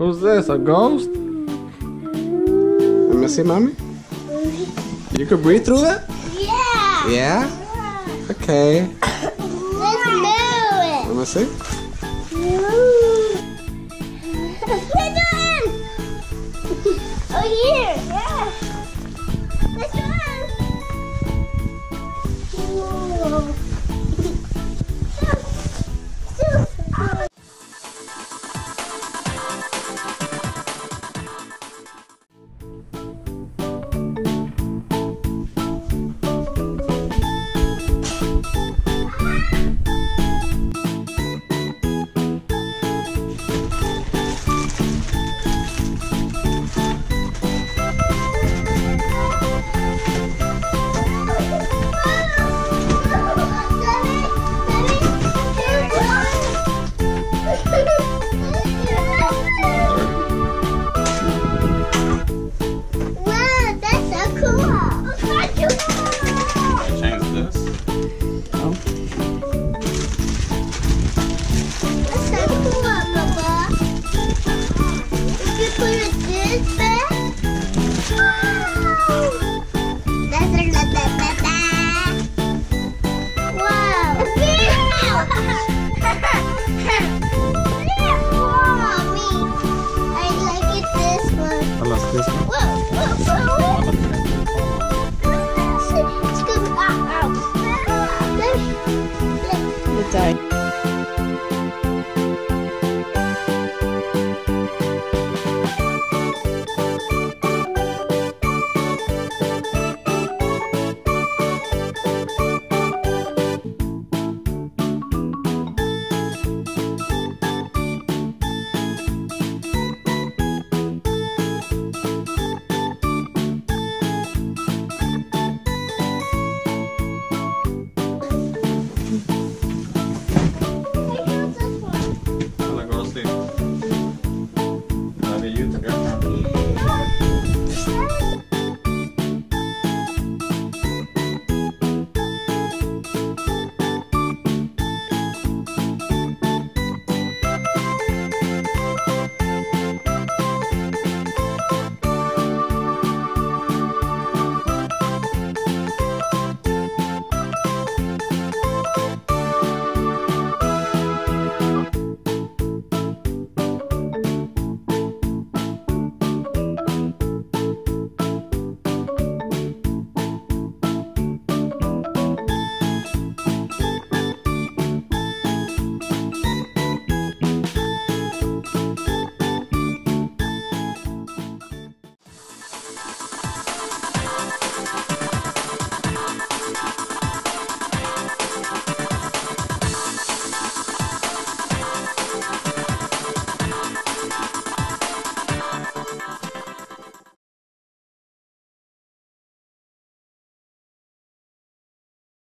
Who's this? A ghost? Let me see, mommy. You could breathe through that? Yeah. Yeah? Okay. Let's move it. Let me see. Let's do it. Oh, here. Yeah. Let's do it. Whoa. This one.